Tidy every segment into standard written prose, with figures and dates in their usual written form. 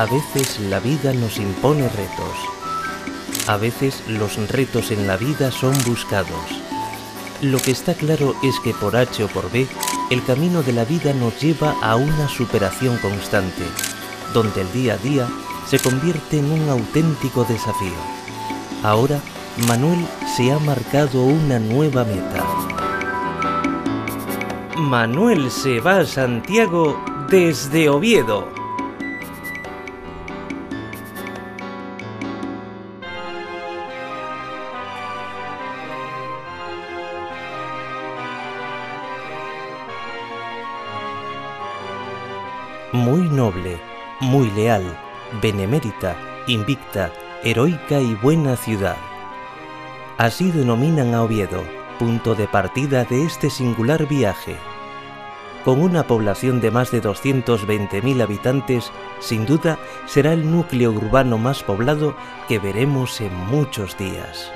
A veces la vida nos impone retos. A veces los retos en la vida son buscados. Lo que está claro es que por H o por B, el camino de la vida nos lleva a una superación constante, donde el día a día se convierte en un auténtico desafío. Ahora, Manuel se ha marcado una nueva meta. Manuel se va a Santiago desde Oviedo. Muy noble, muy leal, benemérita, invicta, heroica y buena ciudad. Así denominan a Oviedo, punto de partida de este singular viaje. Con una población de más de 220.000 habitantes, sin duda será el núcleo urbano más poblado que veremos en muchos días.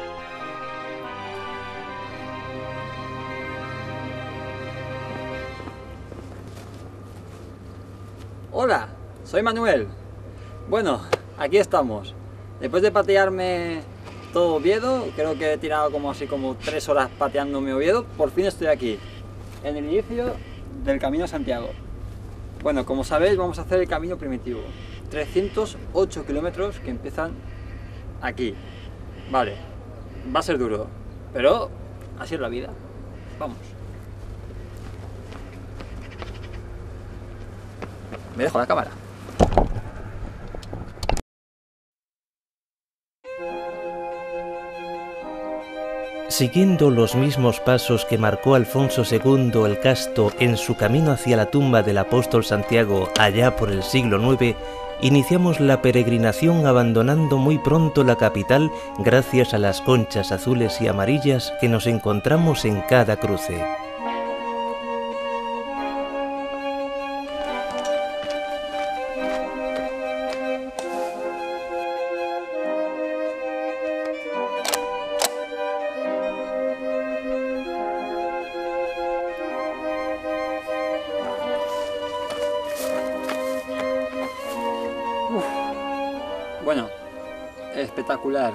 Hola, soy Manuel. Bueno, aquí estamos. Después de patearme todo Oviedo, creo que he tirado como 3 horas pateándome Oviedo, por fin estoy aquí, en el inicio del Camino de Santiago. Bueno, como sabéis, vamos a hacer el Camino Primitivo, 308 kilómetros que empiezan aquí. Vale, va a ser duro, pero así es la vida. Vamos. Me dejo la cámara. Siguiendo los mismos pasos que marcó Alfonso II el Casto en su camino hacia la tumba del apóstol Santiago allá por el siglo IX, iniciamos la peregrinación abandonando muy pronto la capital gracias a las conchas azules y amarillas que nos encontramos en cada cruce. Bueno, espectacular.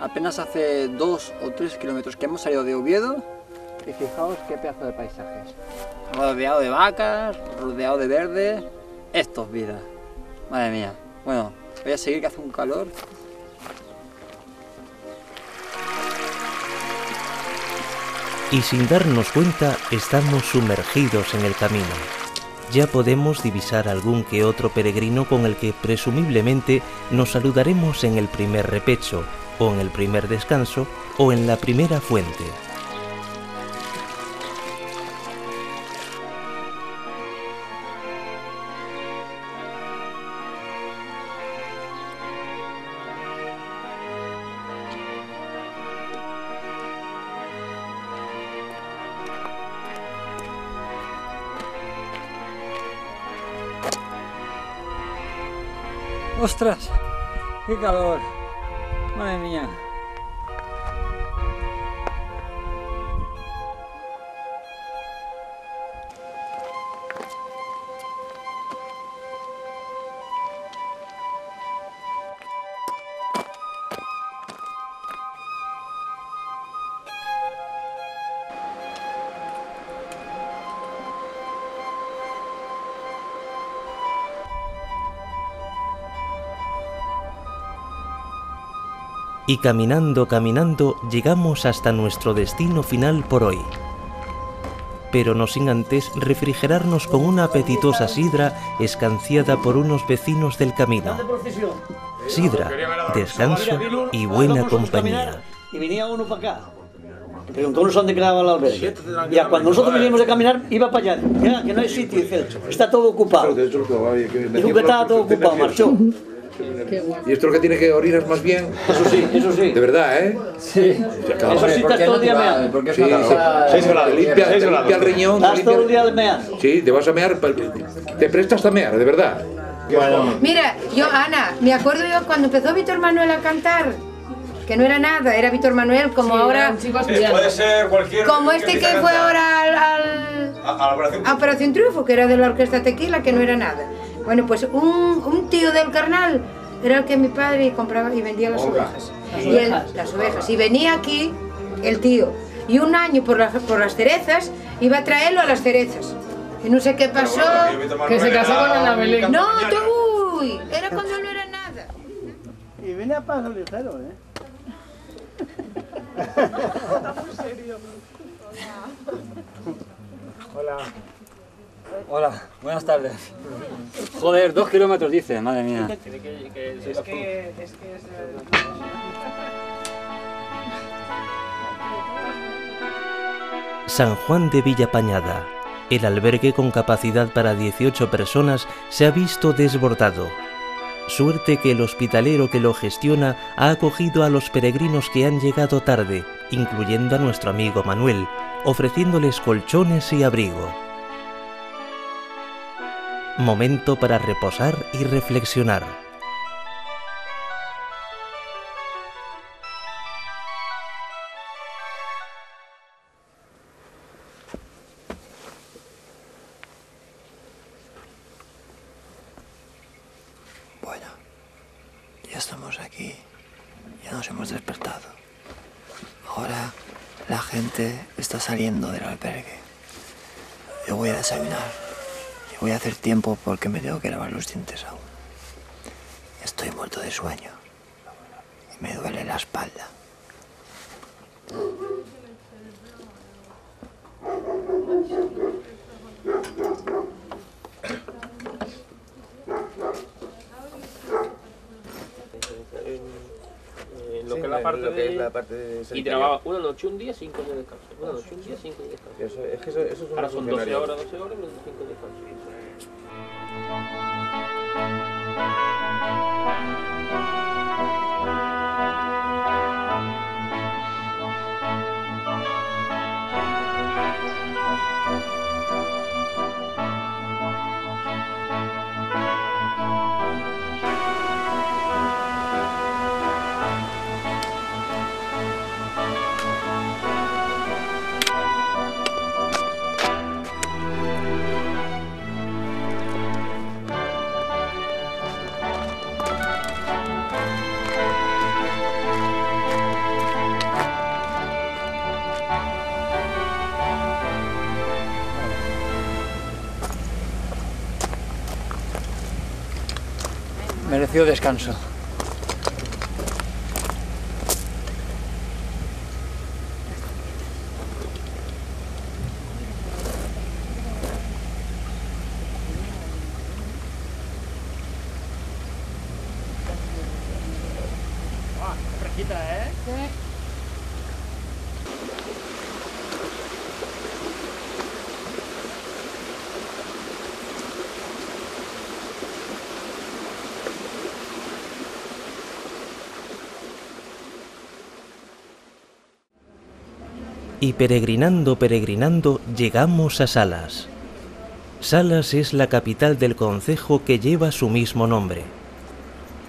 Apenas hace 2 o 3 kilómetros que hemos salido de Oviedo y fijaos qué pedazo de paisajes. Rodeado de vacas, rodeado de verde. Esto es vida. Madre mía. Bueno, voy a seguir que hace un calor. Y sin darnos cuenta, estamos sumergidos en el camino. Ya podemos divisar algún que otro peregrino con el que presumiblemente nos saludaremos en el primer repecho, o en el primer descanso, o en la primera fuente. ¡Ostras! ¡Qué calor! ¡Madre mía! Y caminando, caminando, llegamos hasta nuestro destino final por hoy. Pero no sin antes refrigerarnos con una apetitosa sidra escanciada por unos vecinos del camino. Sidra, descanso y buena compañía. Y venía uno para acá. Preguntónos dónde quedaba la albergue. Ya cuando nosotros venimos de caminar, iba para allá. Ya, que no hay sitio, dice, está todo ocupado. Dijo que estaba todo ocupado, marchó. Y esto lo que tiene que orinar más bien. Eso sí, eso sí. De verdad, ¿eh? Sí. Eso sí, estás todo el día meando. Porque es una cosa... Limpia el riñón. Estás todo el día meando. Sí, te vas a mear. Te prestas a mear, de verdad. Bueno. Mira, yo, Ana, me acuerdo yo cuando empezó Víctor Manuel a cantar, que no era nada, era Víctor Manuel, como sí, ahora... puede ser cualquier... Como este que fue ahora a la Operación Triunfo, que era de la Orquesta Tequila, que no era nada. Bueno, pues un tío del carnal era el que mi padre compraba y vendía las ovejas. Las ovejas. Y venía aquí el tío. Y un año por las cerezas iba a traerlo a las cerezas. Y no sé qué pasó. Bueno, que se casó con Ana Belén. No, tú, uy, era cuando no era nada. Y viene a paso ligero, ¿eh? Está muy serio. Hola. Hola, buenas tardes. Joder, 2 kilómetros dice, madre mía. Es que es... San Juan de Villapañada. El albergue con capacidad para 18 personas se ha visto desbordado. Suerte que el hospitalero que lo gestiona ha acogido a los peregrinos que han llegado tarde, incluyendo a nuestro amigo Manuel, ofreciéndoles colchones y abrigo. Momento para reposar y reflexionar. Bueno, ya estamos aquí, ya nos hemos despertado. Ahora la gente está saliendo del albergue. Yo voy a desayunar. Voy a hacer tiempo porque me tengo que lavar los dientes aún. Estoy muerto de sueño. Y me duele la espalda. Y trabajaba una noche, un día, 5 de descanso. Una noche, un día, 5 de descanso. Eso es una. Ahora son 12 horas, menos 5 de descanso. Merecido descanso. Fresquita, ¿eh? Sí. Y peregrinando, llegamos a Salas. Salas es la capital del concejo que lleva su mismo nombre.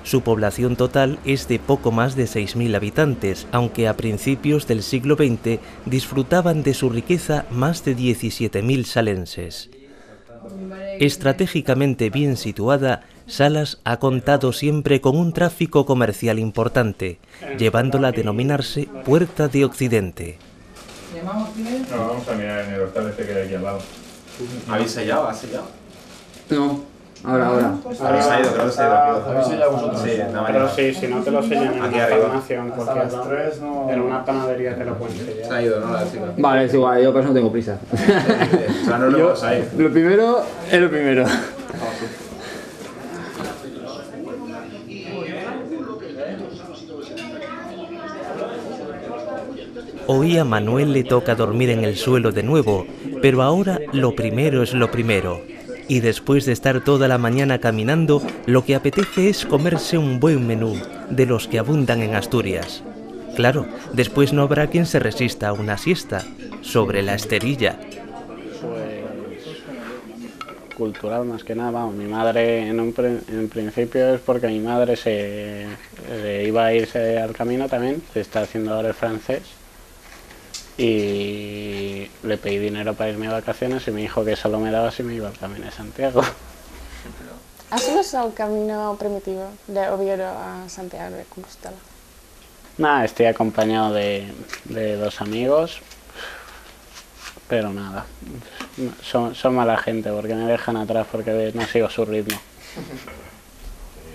Su población total es de poco más de 6.000 habitantes, aunque a principios del siglo XX disfrutaban de su riqueza más de 17.000 salenses. Estratégicamente bien situada, Salas ha contado siempre con un tráfico comercial importante, llevándola a denominarse Puerta de Occidente. No, vamos a mirar en el hostal este que hay aquí al lado. ¿Habéis sellado? ¿Has sellado? No, ahora. ¿Habéis ido? Creo que se ha ido. ¿Habéis sellado vosotros? Sí, pero sí, si no te lo sellan en una farmacia o en cualquier lado, en una panadería te lo pueden sellar. Se ha ido, ¿no? La chica. Vale, es igual, yo por eso no tengo prisa. O sea, no lo vamos a ir. Lo primero es lo primero. Hoy a Manuel le toca dormir en el suelo de nuevo, pero ahora lo primero es lo primero. Y después de estar toda la mañana caminando, lo que apetece es comerse un buen menú, de los que abundan en Asturias. Claro, después no habrá quien se resista a una siesta, sobre la esterilla. Pues... cultural más que nada, vamos, mi madre en principio es porque mi madre se iba a irse al camino también, se está haciendo ahora el francés. Y le pedí dinero para irme de vacaciones y me dijo que solo me daba si me iba al Camino de Santiago. ¿Has usado el camino primitivo de Oviedo a Santiago de Compostela? Nada, estoy acompañado de dos amigos, pero nada, son mala gente porque me dejan atrás porque no sigo su ritmo.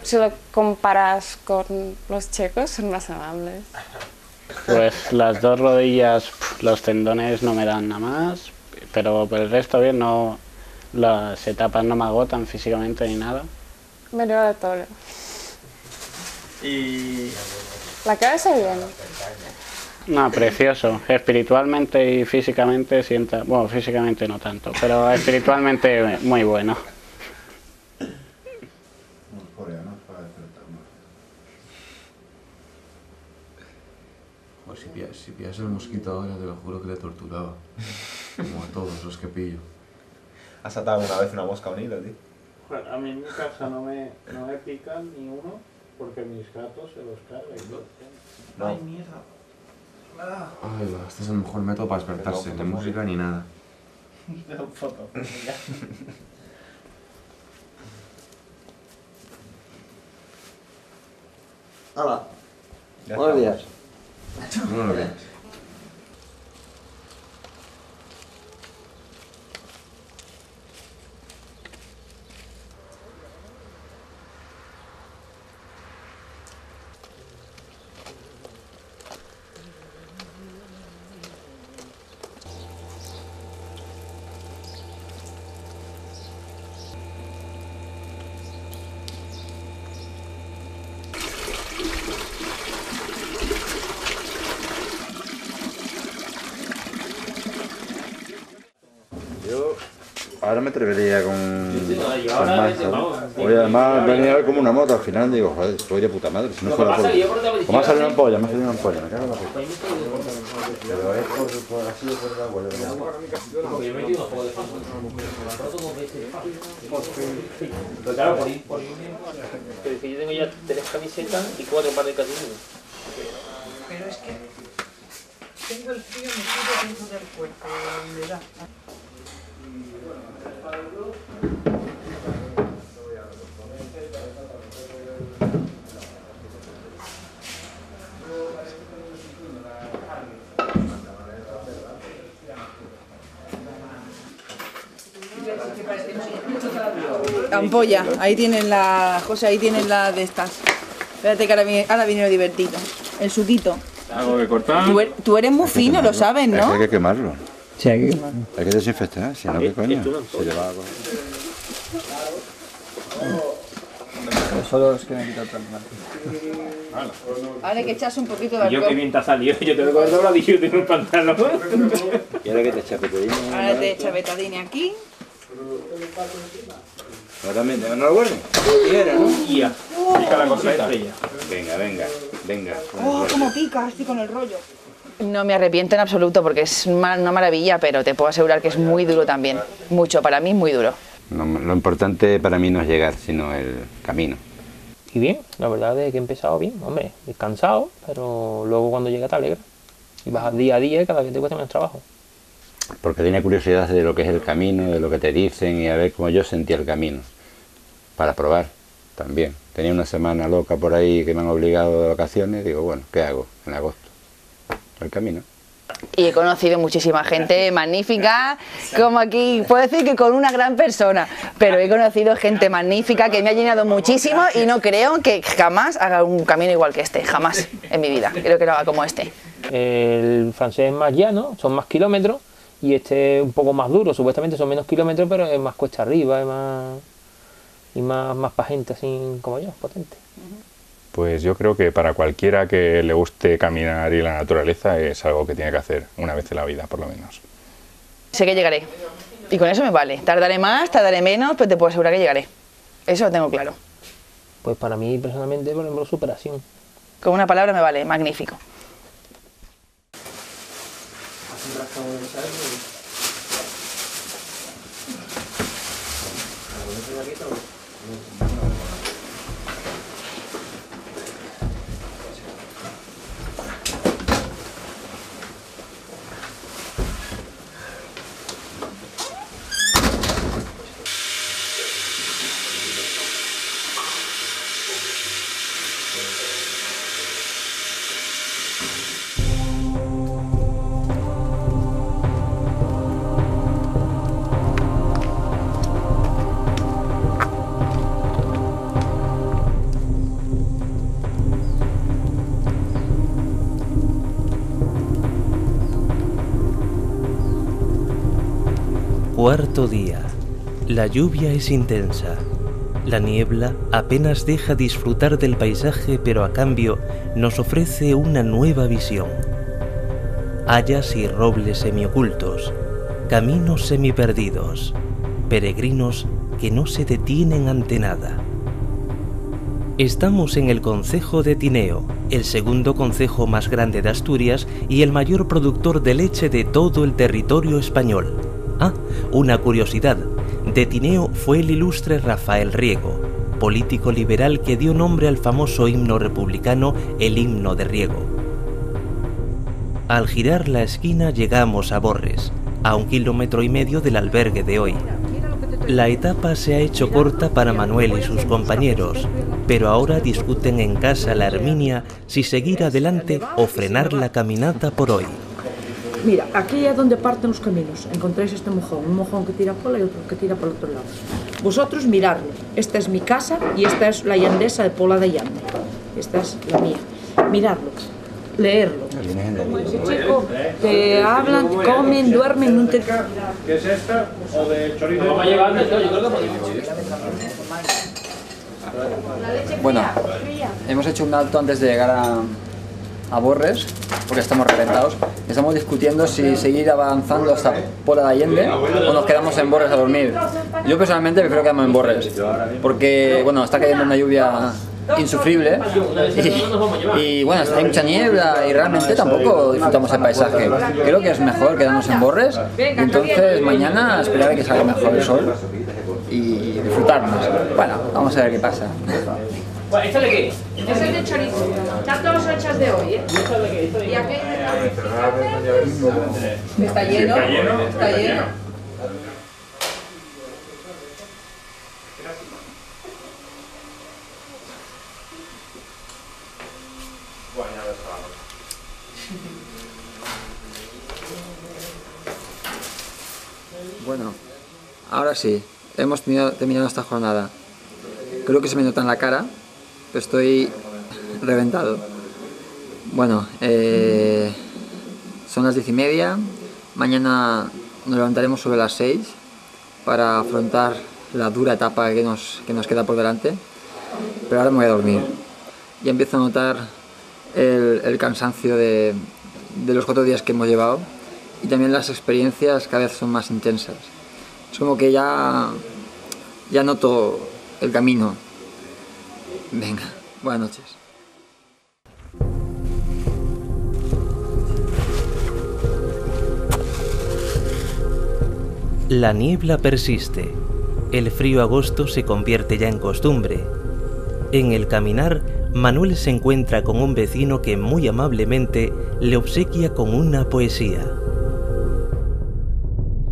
Si lo comparas con los checos, son más amables. Pues las dos rodillas, los tendones no me dan nada más, pero por el resto bien, no, las etapas no me agotan físicamente ni nada. Me lo da todo. Y... la cabeza bien. No, precioso. Espiritualmente y físicamente sienta... bueno, físicamente no tanto, pero espiritualmente muy bueno. Si pillas el mosquito ahora, te lo juro que le torturaba. Como a todos los que pillo. ¿Has atado una vez una mosca a un hilo, tío? Bueno, a mí en mi casa no me pican ni uno, porque mis gatos se los cargan. No. ¡Ay, mierda! Ah. Ay, este es el mejor método para despertarse, ni música ni nada. No, foto. Hola. Buenos días. Buenos días. Ahora me atrevería con más. Hoy además me venía como una moto al final, digo, joder, estoy de puta madre, si no fuera por... ¿Cómo ha salido una ampolla? Me ha salido una ampolla, me cago en la puta. Pero es por así de por la huelga. Yo he metido un juego de paso. Pero claro, por ir... Pero es que yo tengo ya 3 camisetas y 4 pares de calcetines. Pero es que... tengo el frío metido dentro del cuerpo, la humedad. Ampolla, ahí tienen la... José, ahí tienen la de estas. Espérate que ahora viene lo divertido. El suquito. ¿Algo que cortar? Tú eres muy fino, lo sabes, ¿no? Hay que quemarlo. Sí, hay que quemarlo. Hay que desinfectar, si no, ¿qué coño? Se lleva algo. Solo es que me quita el trampolín. Ahora hay que echarse un poquito de alcohol. Yo que bien te ha salido, yo te voy a coger dobladillo y tengo un pantalón. Y ahora que te echa petadine. Ahora te echa petadine aquí. No, también, ¿no lo guardes? Piedra, ¿no? Ya. Pica la cosita. Venga, venga, venga. Oh, como pica, así con el rollo. No me arrepiento en absoluto porque es una maravilla, pero te puedo asegurar que es muy duro también. Mucho, para mí es muy duro. No, lo importante para mí no es llegar, sino el camino. Y bien, la verdad es que he empezado bien, hombre, cansado, pero luego cuando llega te alegra. Y vas día a día y cada vez te cuesta menos trabajo. Porque tenía curiosidad de lo que es el camino, de lo que te dicen y a ver cómo yo sentía el camino. Para probar también. Tenía una semana loca por ahí que me han obligado de vacaciones. Digo, bueno, ¿qué hago en agosto? El camino. Y he conocido muchísima gente magnífica, como aquí, puedo decir que con una gran persona, pero he conocido gente magnífica que me ha llenado muchísimo y no creo que jamás haga un camino igual que este, jamás en mi vida, creo que lo haga como este. El francés es más llano, son más kilómetros. Y este es un poco más duro, supuestamente son menos kilómetros, pero es más cuesta arriba, es más... y más para gente así como yo, potente. Pues yo creo que para cualquiera que le guste caminar y la naturaleza es algo que tiene que hacer una vez en la vida, por lo menos. Sé que llegaré, y con eso me vale. Tardaré más, tardaré menos, pero te puedo asegurar que llegaré. Eso lo tengo claro. Pues para mí, personalmente, por ejemplo, superación. Con una palabra me vale, magnífico. Cuarto día. La lluvia es intensa. La niebla apenas deja disfrutar del paisaje, pero a cambio nos ofrece una nueva visión. Hayas y robles semiocultos, caminos semiperdidos, peregrinos que no se detienen ante nada. Estamos en el concejo de Tineo, el segundo concejo más grande de Asturias y el mayor productor de leche de todo el territorio español. Ah, una curiosidad, de Tineo fue el ilustre Rafael Riego, político liberal que dio nombre al famoso himno republicano, el Himno de Riego. Al girar la esquina llegamos a Borres, a 1,5 kilómetros del albergue de hoy. La etapa se ha hecho corta para Manuel y sus compañeros, pero ahora discuten en casa la Herminia si seguir adelante o frenar la caminata por hoy. Mira, aquí es donde parten los caminos. Encontráis este mojón, un mojón que tira por la y otro que tira por el otro lado. Vosotros miradlo. Esta es mi casa y esta es la llandesa de Pola de Yande. Esta es la mía. Miradlo, leerlo. Como ese chico que hablan, comen, duermen, no te... ¿Qué es esta? ¿O de chorizo? No va a llevar de todo, yo creo que podemos. Bueno, hemos hecho un alto antes de llegar a Borres, porque estamos reventados. Estamos discutiendo si seguir avanzando hasta Pola de Allende o nos quedamos en Borres a dormir. Yo personalmente prefiero quedarme en Borres, porque bueno, está cayendo una lluvia insufrible y bueno, hay mucha niebla y realmente tampoco disfrutamos el paisaje. Creo que es mejor quedarnos en Borres y entonces mañana esperar a que salga mejor el sol y disfrutar más. Bueno, vamos a ver qué pasa. ¿Esto de qué? Es el de chorizo. Están todos los hechos de hoy, ¿eh? Y aquí está lleno, está lleno. Bueno, ahora sí, hemos terminado esta jornada. Creo que se me nota en la cara, pero estoy reventado. Bueno, son las 10:30. Mañana nos levantaremos sobre las 6 para afrontar la dura etapa que nos queda por delante. Pero ahora me voy a dormir. Ya empiezo a notar el cansancio de los 4 días que hemos llevado. Y también las experiencias cada vez son más intensas. Es como que ya noto el camino. Venga, buenas noches. La niebla persiste. El frío agosto se convierte ya en costumbre. En el caminar, Manuel se encuentra con un vecino que muy amablemente le obsequia con una poesía.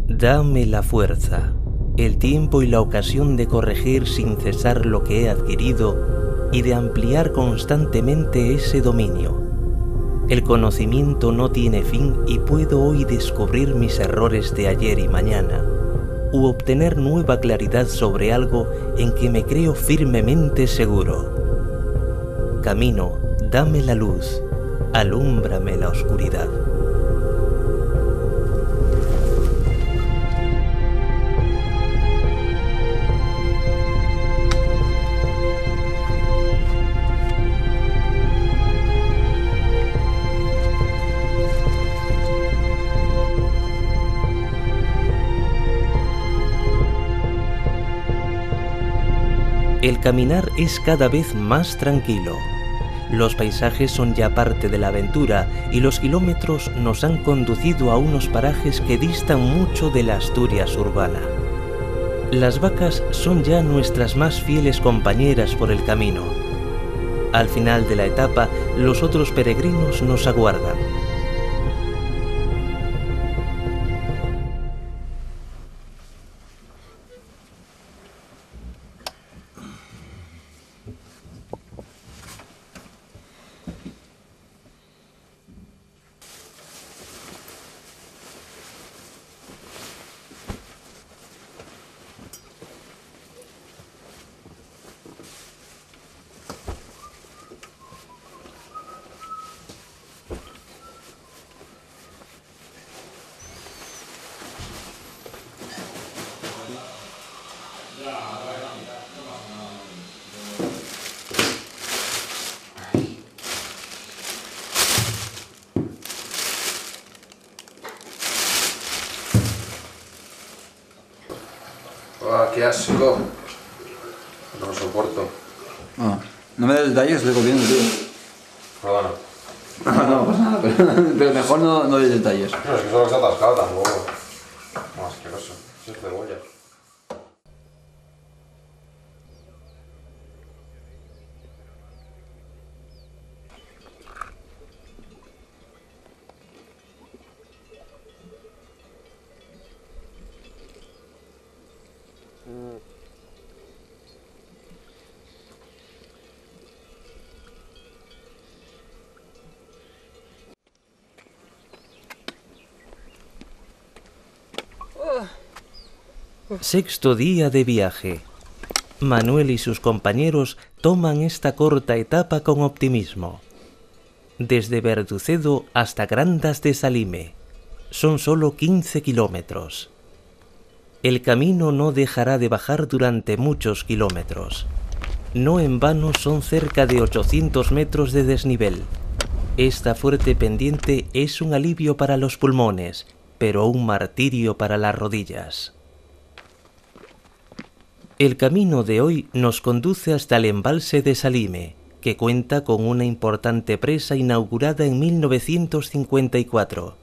Dame la fuerza, el tiempo y la ocasión de corregir sin cesar lo que he adquirido y de ampliar constantemente ese dominio. El conocimiento no tiene fin y puedo hoy descubrir mis errores de ayer y mañana, u obtener nueva claridad sobre algo en que me creo firmemente seguro. Camino, dame la luz, alúmbrame la oscuridad. El caminar es cada vez más tranquilo. Los paisajes son ya parte de la aventura y los kilómetros nos han conducido a unos parajes que distan mucho de la Asturias urbana. Las vacas son ya nuestras más fieles compañeras por el camino. Al final de la etapa, los otros peregrinos nos aguardan. qué asco. No lo soporto. Ah, no me des detalles, estoy comiendo, tío. Perdona. No pasa nada, pero mejor no des detalles. No, es que solo está atascado tampoco. No, asqueroso. Eso es cebolla. Sexto día de viaje. Manuel y sus compañeros toman esta corta etapa con optimismo. Desde Berducedo hasta Grandas de Salime. Son solo 15 kilómetros. El camino no dejará de bajar durante muchos kilómetros. No en vano son cerca de 800 metros de desnivel. Esta fuerte pendiente es un alivio para los pulmones, pero un martirio para las rodillas. El camino de hoy nos conduce hasta el embalse de Salime, que cuenta con una importante presa inaugurada en 1954.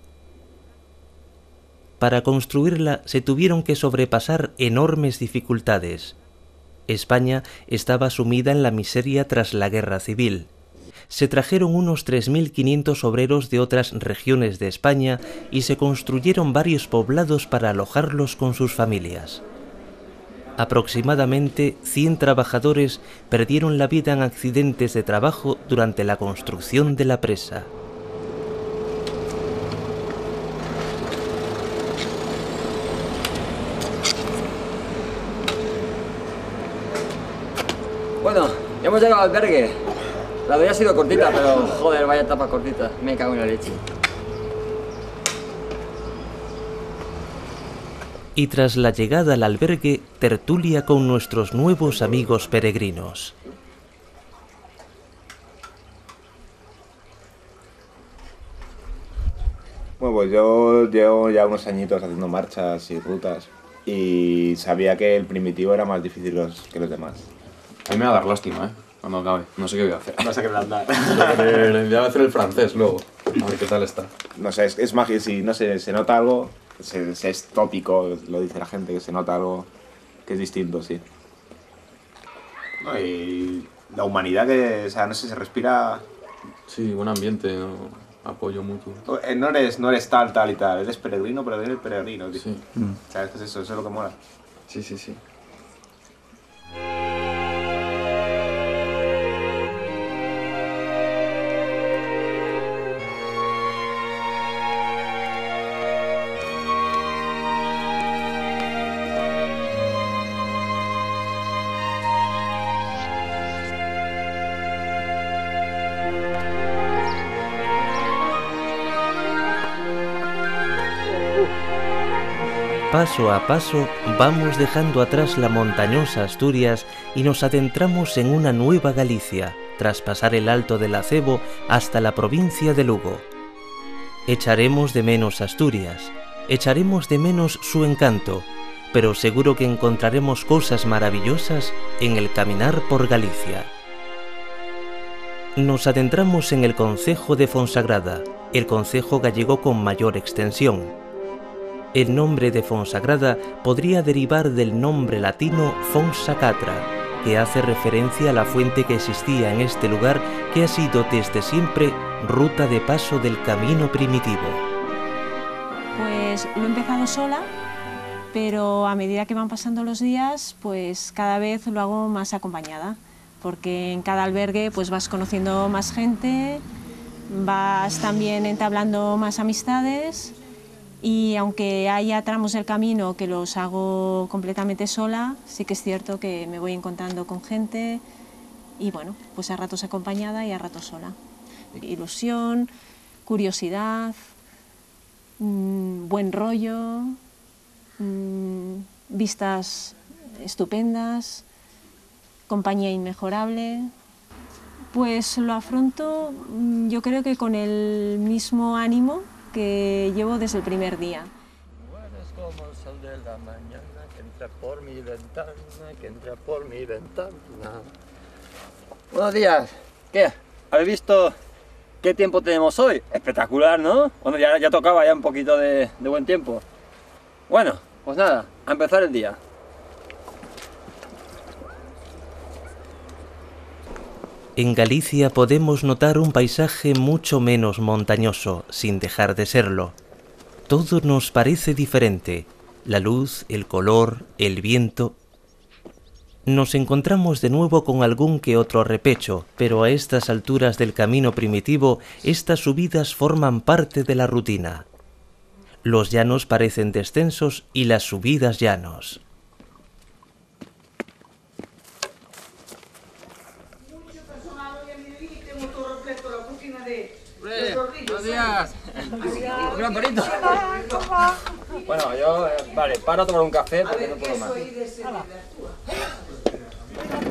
Para construirla se tuvieron que sobrepasar enormes dificultades. España estaba sumida en la miseria tras la Guerra Civil. Se trajeron unos 3.500 obreros de otras regiones de España y se construyeron varios poblados para alojarlos con sus familias. Aproximadamente 100 trabajadores perdieron la vida en accidentes de trabajo durante la construcción de la presa. Bueno, ya hemos llegado al albergue. La de hoy ha sido cortita, pero joder, vaya etapa cortita. Me cago en la leche. Y tras la llegada al albergue, tertulia con nuestros nuevos amigos peregrinos. Bueno, pues yo llevo ya unos añitos haciendo marchas y rutas y sabía que el primitivo era más difícil que los demás. A mí me va a dar lástima, ¿eh? Cuando acabe. No sé qué voy a hacer. Vas a quebrantar. Ya voy a hacer el francés luego. A ver qué tal está. No sé, es magia. Si no sé, se nota algo. Es tópico, lo dice la gente, que se nota algo que es distinto, sí. No, y la humanidad que, o sea, no sé, se respira... Sí, buen ambiente, ¿no? Apoyo mutuo. No eres tal y tal, eres peregrino, pero eres peregrino, tío. Sí. ¿Sabes qué es eso? Eso es lo que mola. Sí, sí, sí. Paso a paso vamos dejando atrás la montañosa Asturias y nos adentramos en una nueva Galicia, tras pasar el Alto del Acebo hasta la provincia de Lugo. Echaremos de menos Asturias, echaremos de menos su encanto, pero seguro que encontraremos cosas maravillosas en el caminar por Galicia. Nos adentramos en el concejo de Fonsagrada, el concejo gallego con mayor extensión. El nombre de Fonsagrada podría derivar del nombre latino Fonsa Catra, que hace referencia a la fuente que existía en este lugar que ha sido desde siempre ruta de paso del camino primitivo. Pues lo he empezado sola, pero a medida que van pasando los días, pues cada vez lo hago más acompañada, porque en cada albergue pues vas conociendo más gente, vas también entablando más amistades. Y aunque haya tramos del camino que los hago completamente sola, sí que es cierto que me voy encontrando con gente y bueno, pues a ratos acompañada y a ratos sola. Ilusión, curiosidad, buen rollo, vistas estupendas, compañía inmejorable. Pues lo afronto, yo creo que con el mismo ánimo que llevo desde el primer día. entra por mi ventana, que entra por mi ventana. Buenos días. ¿Qué? ¿Habéis visto qué tiempo tenemos hoy? Espectacular, ¿no? Bueno, ya tocaba ya un poquito de buen tiempo. Bueno, pues nada, a empezar el día. En Galicia podemos notar un paisaje mucho menos montañoso, sin dejar de serlo. Todo nos parece diferente, la luz, el color, el viento. Nos encontramos de nuevo con algún que otro repecho, pero a estas alturas del camino primitivo, estas subidas forman parte de la rutina. Los llanos parecen descensos y las subidas llanos. Bueno, yo, vale, paro a tomar un café porque no puedo más.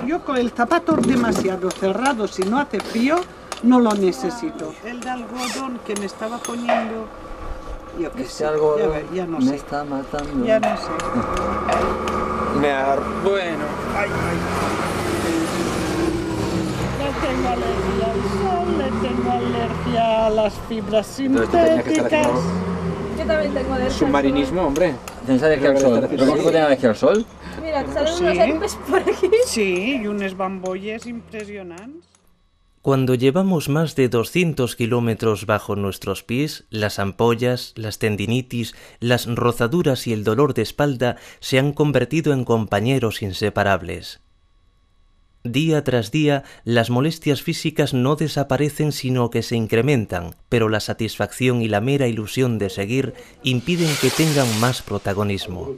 Yo con el zapato demasiado cerrado, si no hace frío, no lo necesito. El de algodón que me estaba poniendo, yo qué sé, ya no sé. Me está matando. Ya no sé. Me arruino. Bueno. Ay, ay. Le tengo alergia al sol, le tengo alergia a las fibras sintéticas. Yo también tengo alergia. Submarinismo, hombre. ¿Tienes alergia al sol? ¿Cómo que tienes alergia al sol? Mira, ¿te salen unos herpes por aquí? Sí, y unas bambolles impresionantes. Cuando llevamos más de 200 kilómetros bajo nuestros pies, las ampollas, las tendinitis, las rozaduras y el dolor de espalda se han convertido en compañeros inseparables. Día tras día, las molestias físicas no desaparecen sino que se incrementan, pero la satisfacción y la mera ilusión de seguir impiden que tengan más protagonismo.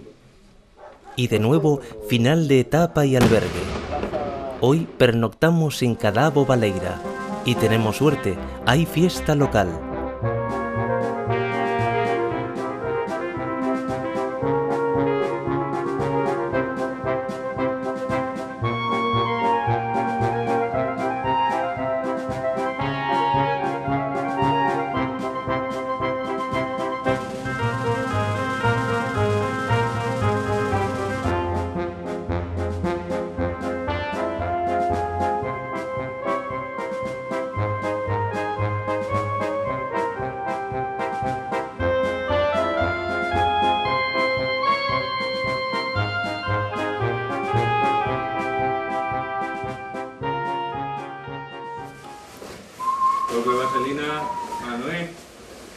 Y de nuevo, final de etapa y albergue. Hoy pernoctamos en Cadavo, Baleira. Y tenemos suerte, hay fiesta local.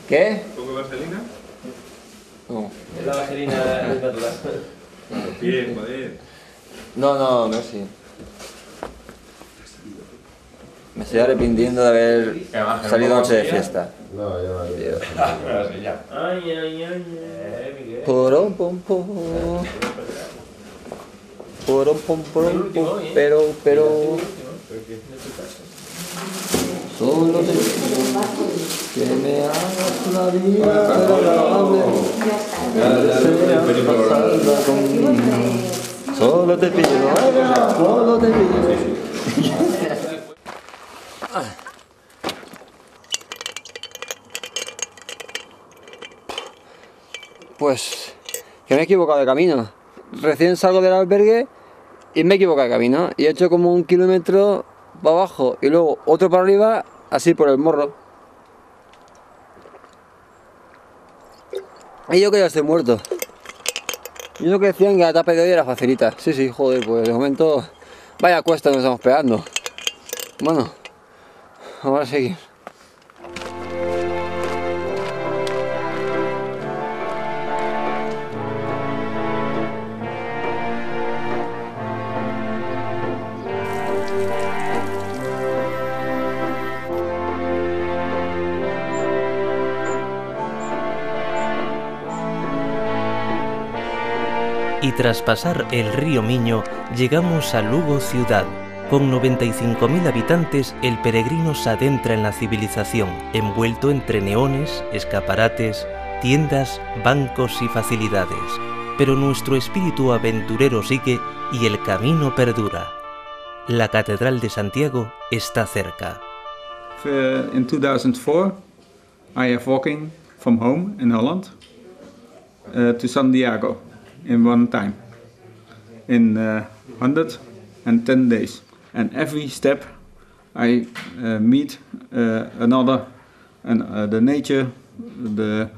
¿Qué? ¿Un poco de vaselina? No. Es la vaselina natural. Los pies, joder. No, sí. Me estoy arrepintiendo de haber salido noche de fiesta. No, ya no. Ya. Ay. Porón, pom, pom. Porón, pom, pom. Pero. Solo te que me hagas la vida agradable, que seas salva conmigo. Solo te pido. Pues, que me he equivocado de camino. Recién salgo del albergue y me he equivocado de camino. Y he hecho como un kilómetro para abajo y luego otro para arriba, así por el morro. Y yo que ya estoy muerto. Y eso que decían que la etapa de hoy era facilita. Sí, joder, pues de momento vaya cuesta nos estamos pegando. Bueno, ahora seguir. Y tras pasar el río Miño, llegamos a Lugo ciudad. Con 95.000 habitantes, el peregrino se adentra en la civilización, envuelto entre neones, escaparates, tiendas, bancos y facilidades. Pero nuestro espíritu aventurero sigue y el camino perdura. La Catedral de Santiago está cerca. En 2004, I was walking from home in Holland to Santiago. In one time, in 110 days. And every step I meet another, and the nature, the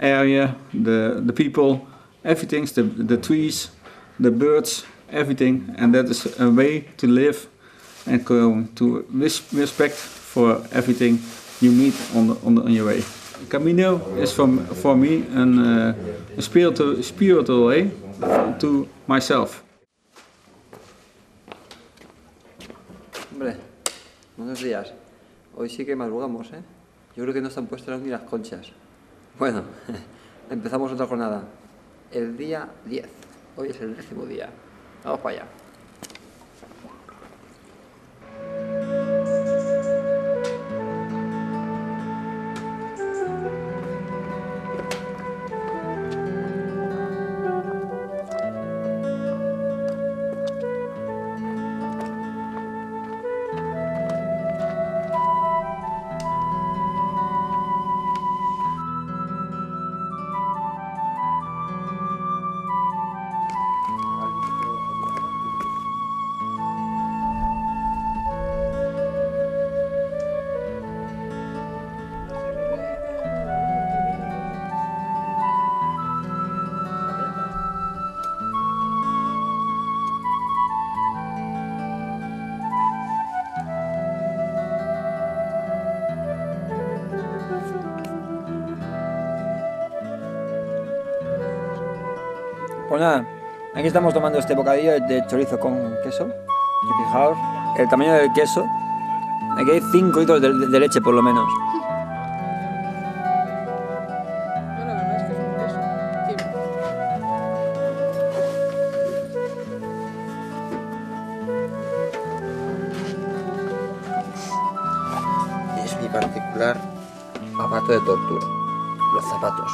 area, the people, everything, the trees, the birds, everything. And that is a way to live and to respect for everything you meet on your way. Camino is for me a spiritual way to myself. Hombre, buenos días. Hoy sí que madrugamos, ¿eh? Yo creo que no están puestas ni las conchas. Bueno, empezamos otra jornada. El día 10. Hoy es el 10.º día. Vamos para allá. Pues nada, aquí estamos tomando este bocadillo de chorizo con queso. Y fijaos el tamaño del queso. Aquí hay 5 litros de leche por lo menos. Es mi particular zapato de tortura, los zapatos.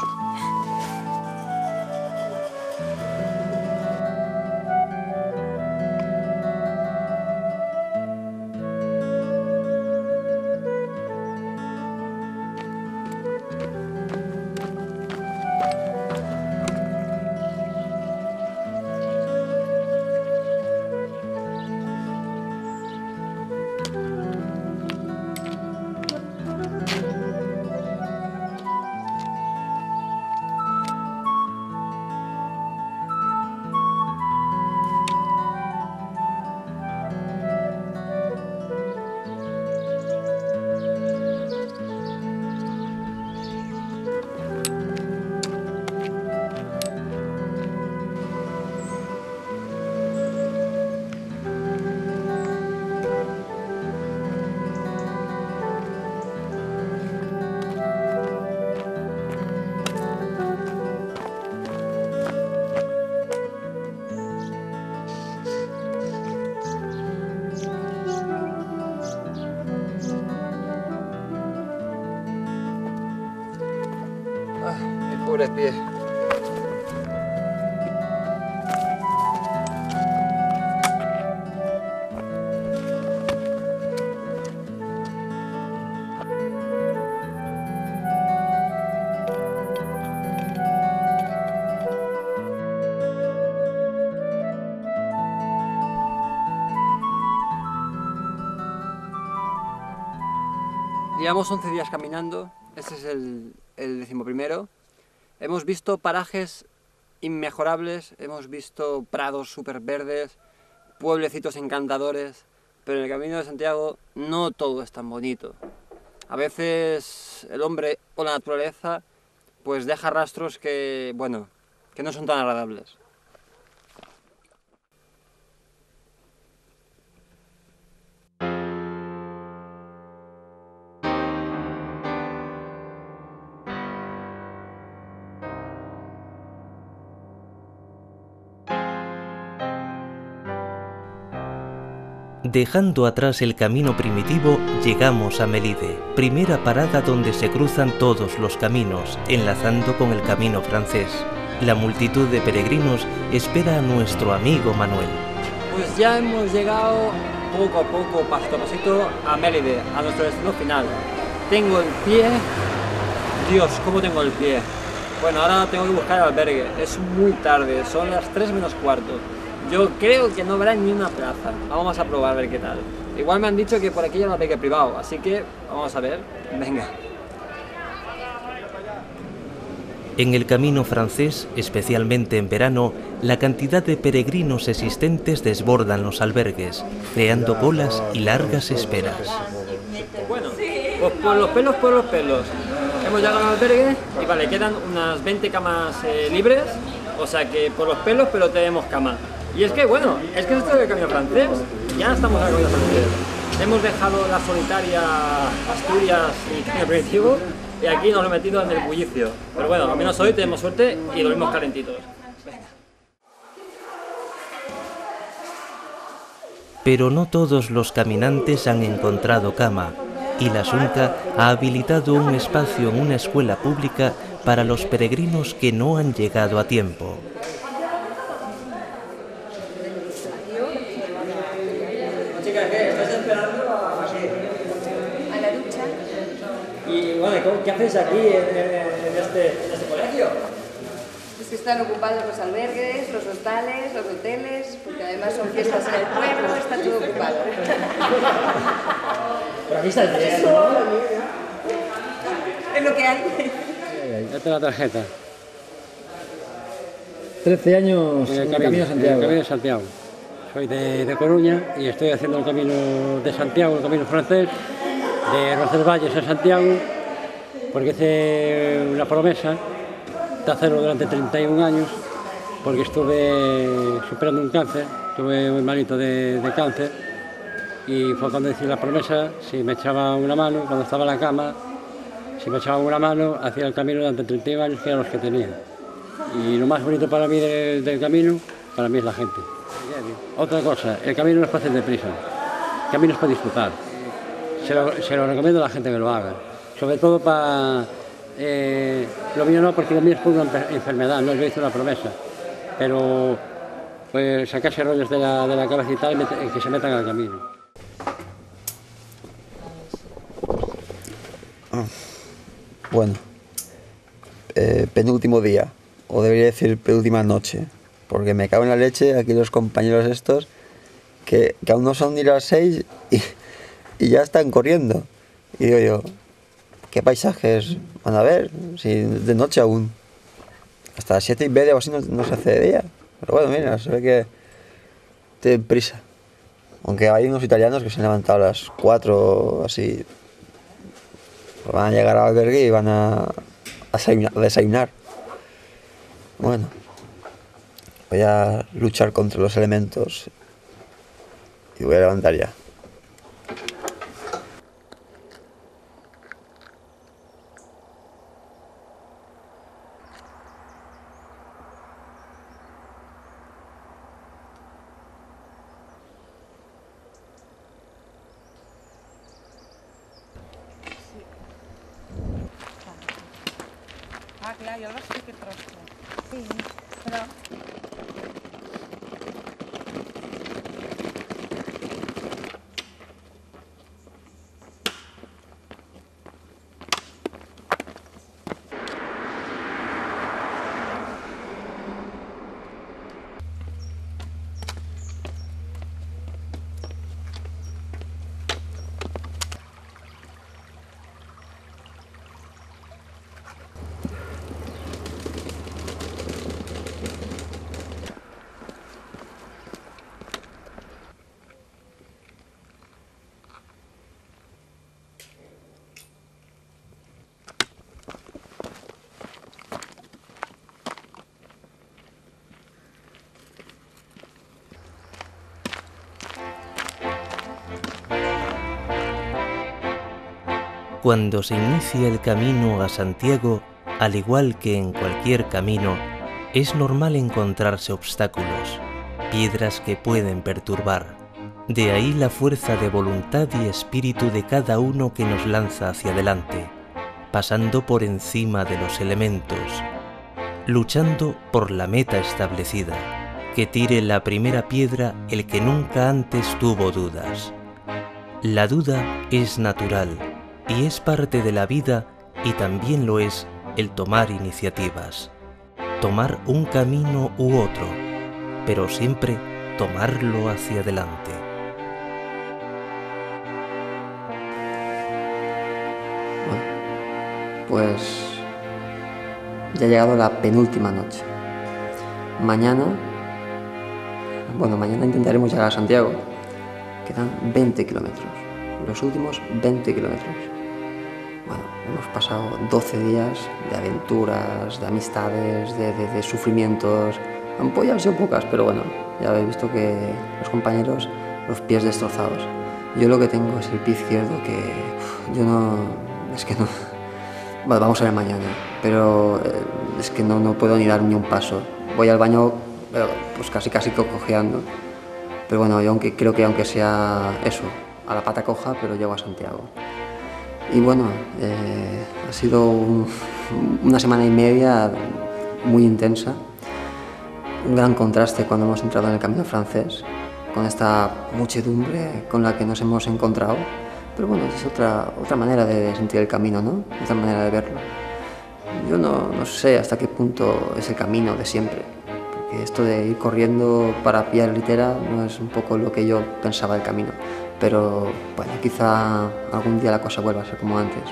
Pobre pie. Llevamos 11 días caminando, este es el 11.º. Hemos visto parajes inmejorables, hemos visto prados súper verdes, pueblecitos encantadores, pero en el Camino de Santiago no todo es tan bonito. A veces el hombre o la naturaleza pues deja rastros que, bueno, que no son tan agradables. Dejando atrás el camino primitivo, llegamos a Melide, primera parada donde se cruzan todos los caminos, enlazando con el camino francés. La multitud de peregrinos espera a nuestro amigo Manuel. Pues ya hemos llegado poco a poco, pasito a pasito, a Melide, a nuestro destino final. Tengo el pie... Dios, ¿cómo tengo el pie? Bueno, ahora tengo que buscar el albergue, es muy tarde, son las 3 menos cuarto. Yo creo que no habrá ni una plaza. Vamos a probar a ver qué tal. Igual me han dicho que por aquí ya no hay que privado, así que vamos a ver. Venga. En el camino francés, especialmente en verano, la cantidad de peregrinos existentes desbordan los albergues, creando colas y largas esperas. Bueno, pues por los pelos. Hemos llegado al albergue y vale, quedan unas 20 camas libres, o sea que por los pelos, pero tenemos cama. Y es que bueno, es que esto es el camino francés, ya estamos en el camino francés. Hemos dejado la solitaria Asturias y Camino Primitivo, y aquí nos lo he metido en el bullicio. Pero bueno, al menos hoy tenemos suerte y dormimos calentitos. Pero no todos los caminantes han encontrado cama, y la Xunta ha habilitado un espacio en una escuela pública para los peregrinos que no han llegado a tiempo. ¿Qué hacéis aquí en este colegio? Es que están ocupados los albergues, los hostales, los hoteles, porque además son fiestas en el pueblo, está todo ocupado. Pero aquí está el dinero, ¿no? Es lo que hay. Ya tengo la tarjeta. 13 años en el Camino de Santiago. En el Camino de Santiago. Soy de Coruña y estoy haciendo el Camino de Santiago, el Camino francés, de Roncesvalles a Santiago, porque hice una promesa de hacerlo durante 31 años, porque estuve superando un cáncer, tuve un hermanito de cáncer, y fue cuando hice la promesa, si me echaba una mano, cuando estaba en la cama, si me echaba una mano, hacía el camino durante 31 años, que eran los que tenía. Y lo más bonito para mí del camino, para mí es la gente. Otra cosa, el camino no es para hacer deprisa, el camino es para disfrutar. Se lo recomiendo a la gente que lo haga. Sobre todo para... lo mío no, porque lo mío es por una enfermedad, no yo hice una promesa. Pero pues sacarse rollos de la cabeza y tal, y que se metan al camino. Bueno, penúltimo día, o debería decir penúltima noche, porque me cago en la leche aquí los compañeros estos, que aún no son ni las 6 y ya están corriendo. Y digo yo... ¿Qué paisajes van a ver? Si de noche aún. Hasta las 7:30 o así no se hace de día. Pero bueno, mira, se ve que tienen prisa. Aunque hay unos italianos que se han levantado a las 4 así. Pues van a llegar al albergue y van a desayunar. Bueno. Voy a luchar contra los elementos. Y voy a levantar ya. Cuando se inicia el camino a Santiago, al igual que en cualquier camino, es normal encontrarse obstáculos, piedras que pueden perturbar. De ahí la fuerza de voluntad y espíritu de cada uno que nos lanza hacia adelante, pasando por encima de los elementos, luchando por la meta establecida, que tire la primera piedra el que nunca antes tuvo dudas. La duda es natural, y es parte de la vida, y también lo es el tomar iniciativas, tomar un camino u otro, pero siempre tomarlo hacia adelante. Bueno, pues ya ha llegado la penúltima noche. Mañana intentaremos llegar a Santiago. Quedan 20 kilómetros, los últimos 20 kilómetros. Bueno, hemos pasado 12 días de aventuras, de amistades, de sufrimientos. Han podido haber sido pocas, pero bueno, ya habéis visto que los compañeros, los pies destrozados. Yo lo que tengo es el pie izquierdo que Bueno, vamos a ver mañana, pero es que no puedo ni dar ni un paso. Voy al baño, pues casi cojeando. Pero bueno, yo creo que aunque sea eso, a la pata coja, pero llego a Santiago. Y bueno, ha sido una semana y media muy intensa. Un gran contraste cuando hemos entrado en el camino francés, con esta muchedumbre con la que nos hemos encontrado. Pero bueno, es otra manera de sentir el camino, ¿no? Otra manera de verlo. Yo no sé hasta qué punto es el camino de siempre. Porque esto de ir corriendo para pillar litera no es un poco lo que yo pensaba del camino. Pero bueno, quizá algún día la cosa vuelva a ser como antes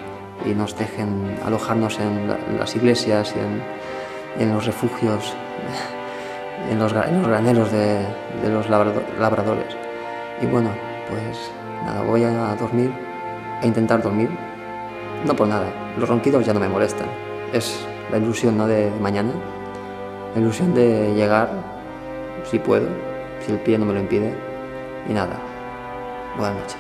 y nos dejen alojarnos en las iglesias y en los refugios, en los graneros de los labradores. Y bueno, pues nada, voy a dormir, a intentar dormir. No por nada, los ronquidos ya no me molestan. Es la ilusión, ¿no?, de mañana, la ilusión de llegar, si puedo, si el pie no me lo impide. Y nada. Buenas noches.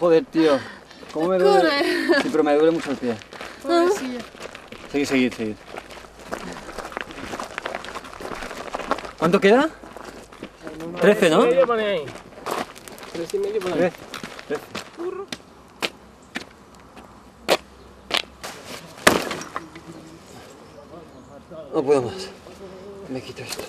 Joder, tío, ¿cómo me duele? Sí, pero me duele mucho el pie. Pobrecilla. Seguid. ¿Cuánto queda? 13, ¿no? 3 y medio pone ahí. 3 y medio pone ahí. 13. No puedo más. Me quito esto.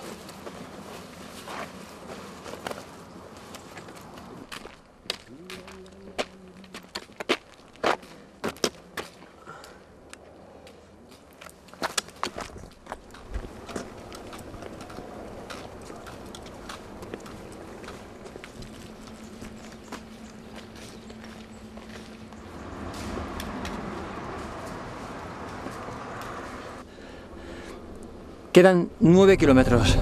Quedan 9 kilómetros.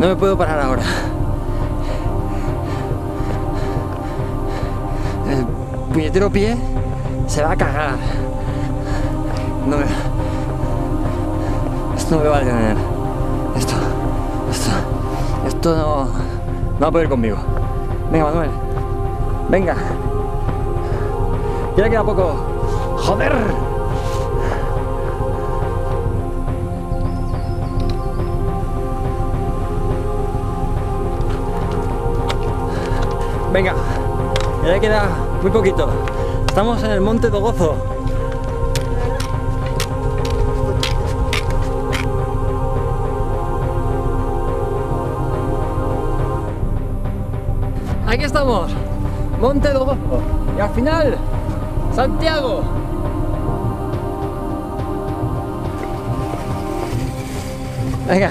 No me puedo parar ahora. El puñetero pie se va a cagar. Esto no me va a tener. Esto no va a poder conmigo. Venga, Manuel. Venga. Ya queda poco. ¡Joder! Venga, ya queda muy poquito. Estamos en el Monte de Gozo. Aquí estamos, Monte de Gozo. Y al final, Santiago. Venga.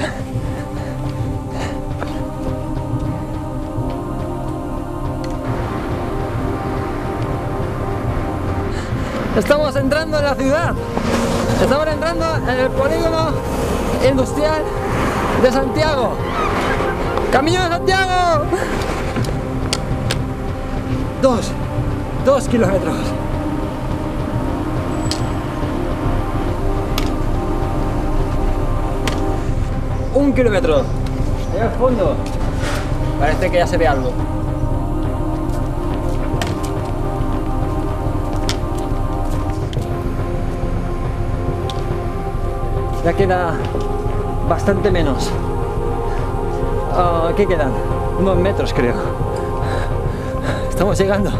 Estamos entrando en la ciudad, estamos entrando en el polígono industrial de Santiago. ¡Camino de Santiago! 2 kilómetros. 1 kilómetro. Allá al fondo. Parece que ya se ve algo. Ya queda bastante menos. Aquí quedan unos metros, creo. Estamos llegando.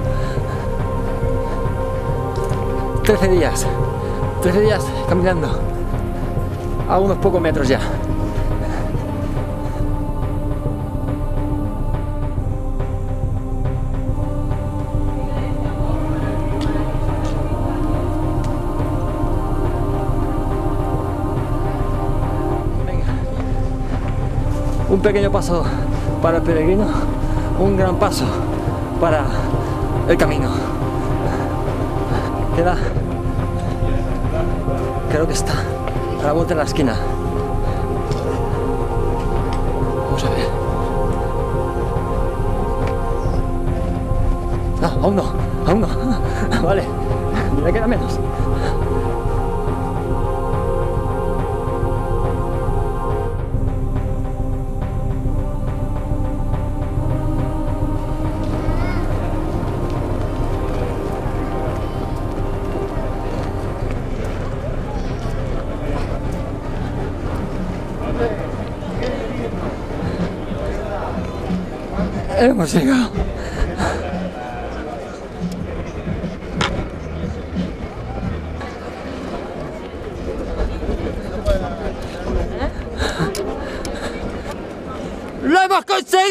13 días. 13 días caminando. A unos pocos metros ya. Un pequeño paso para el peregrino, un gran paso para el camino. Queda, creo que está a la vuelta de la esquina. Vamos a ver. No, aún no, aún no. Vale, me queda menos. Hemos llegado. ¡Lo hemos conseguido!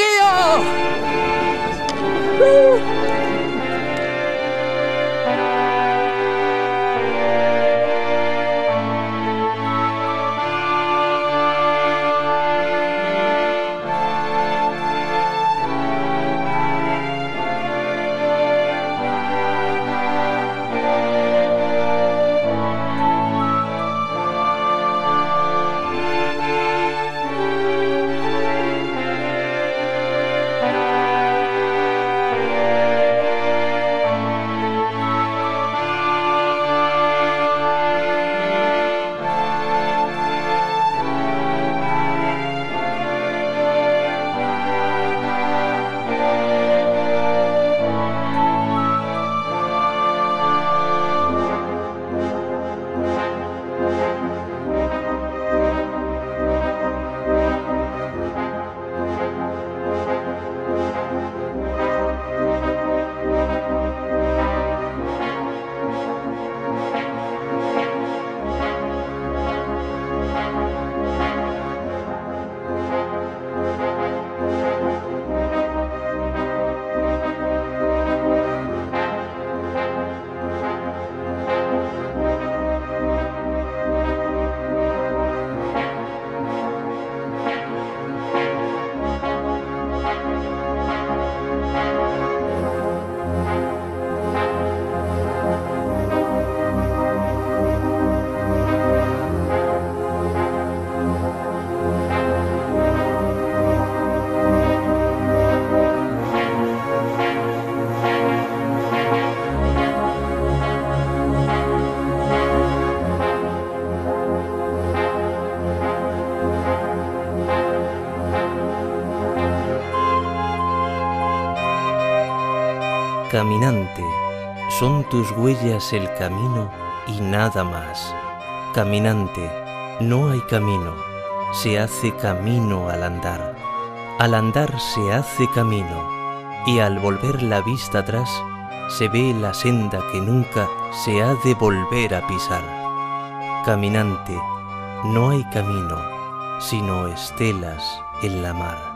Caminante, son tus huellas el camino y nada más. Caminante, no hay camino, se hace camino al andar. Al andar se hace camino, y al volver la vista atrás, se ve la senda que nunca se ha de volver a pisar. Caminante, no hay camino, sino estelas en la mar.